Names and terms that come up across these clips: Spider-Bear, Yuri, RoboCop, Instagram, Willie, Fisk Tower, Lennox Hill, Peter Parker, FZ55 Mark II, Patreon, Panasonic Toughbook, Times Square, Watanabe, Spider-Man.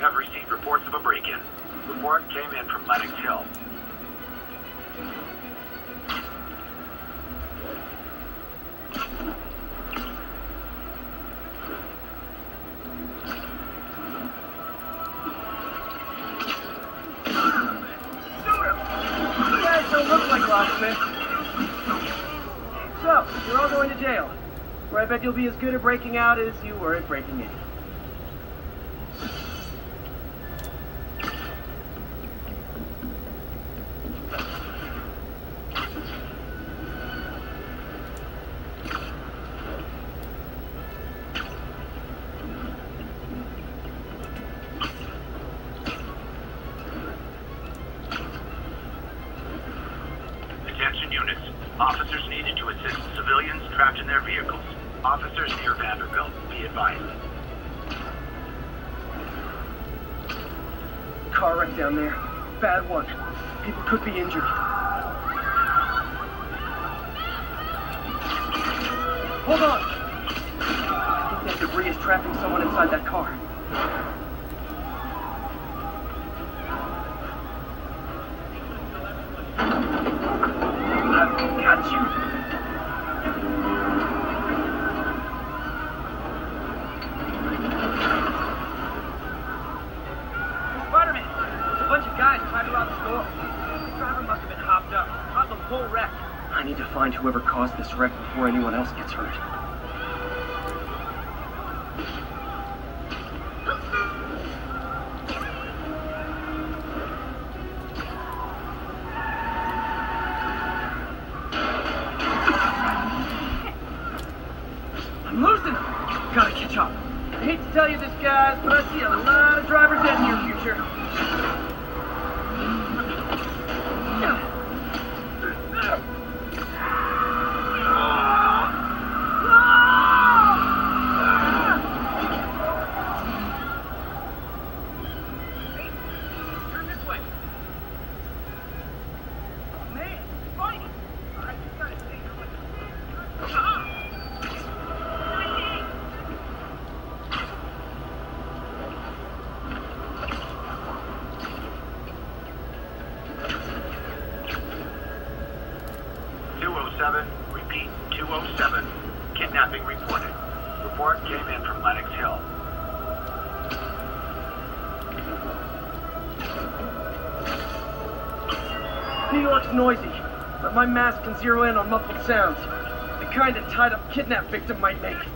Have received reports of a break-in. Report came in from Lennox Hill. You guys don't look like locksmiths. So, you're all going to jail, where I bet you'll be as good at breaking out as you were at breaking in. Noisy, but my mask can zero in on muffled sounds. The kind that tied-up kidnap victim might make. Later,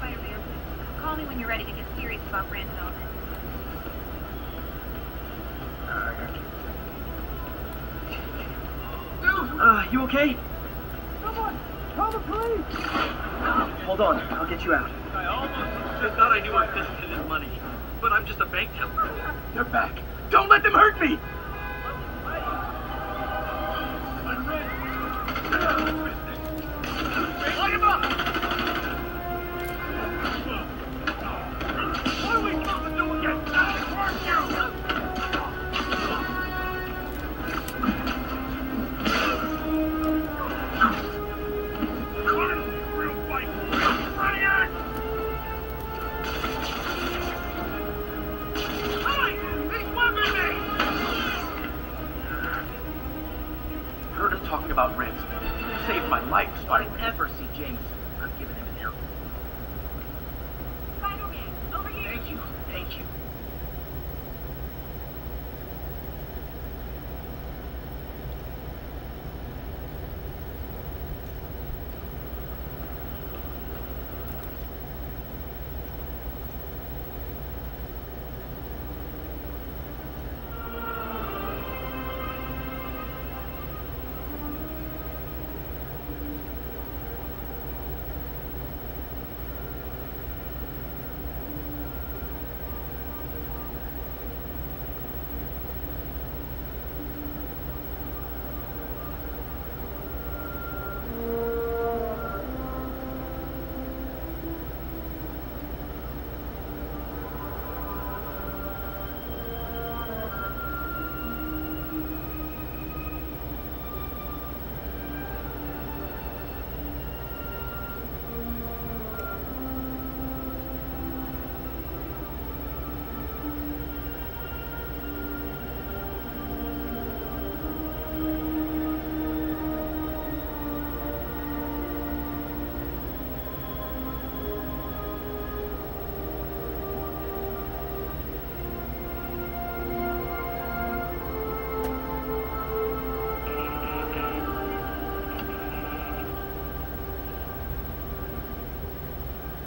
Spider-Bear. Call me when you're ready to get serious about brand development. You okay? Someone! Call the police! Hold on, I'll get you out. I almost thought I knew I fisted his money, but I'm just a bank teller. They're back. Don't let them hurt me!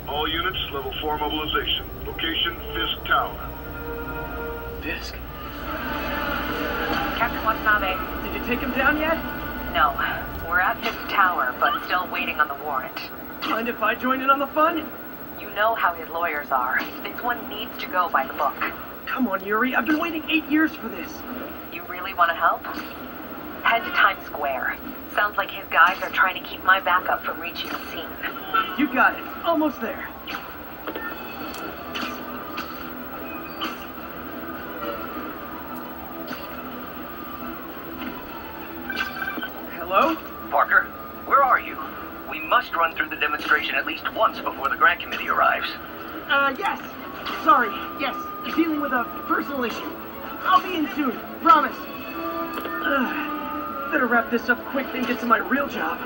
All units, level 4 mobilization. Location, Fisk Tower. Fisk? Captain Watanabe. Did you take him down yet? No. We're at Fisk Tower, but still waiting on the warrant. Mind if I join in on the fun? You know how his lawyers are. This one needs to go by the book. Come on, Yuri. I've been waiting 8 years for this. You really want to help? Head to Times Square. Sounds like his guys are trying to keep my backup from reaching the scene. You got it. Almost there. Hello? Parker, where are you? We must run through the demonstration at least once before the grant committee arrives. Yes. Sorry. Yes. Dealing with a personal issue. I'll be in soon. Promise. Better wrap this up quick and get to my real job.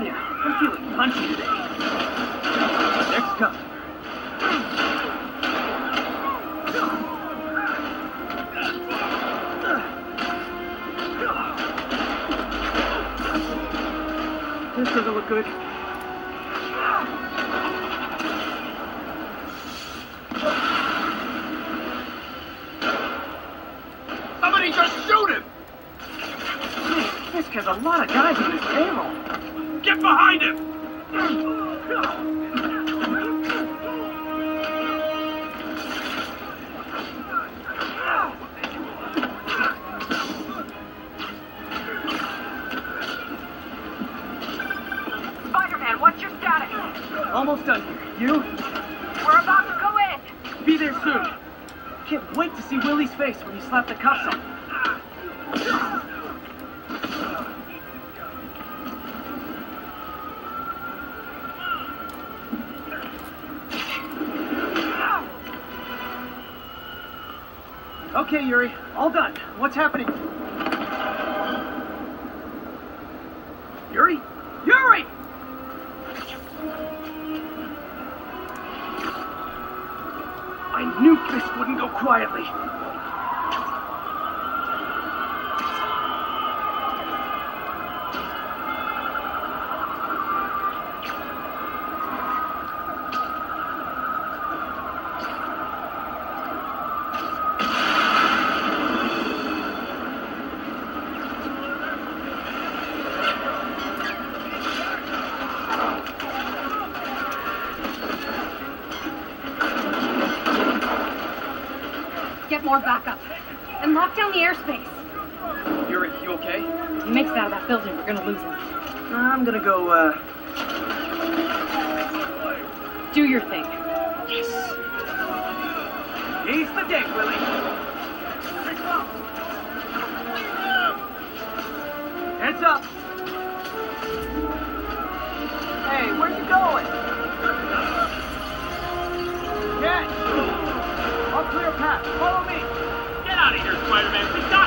I'm feeling punchy today. Next cup. a lot of guys in this payroll. Get behind him! Spider-Man, what's your status? Almost done here. You? We're about to go in. Be there soon. Can't wait to see Willie's face when you slap the cuffs on. Okay, Yuri. All done. What's happening? Yuri? Yuri! I knew Fisk wouldn't go quietly. More backup. And lock down the airspace. Yuri, you okay? If he makes it out of that building, we're gonna lose him. I'm gonna go, do your thing. Yes! He's the dick, Willie. Heads up! Hey, where you going? Catch! Clear path. Follow me. Get out of here, Spider-Man.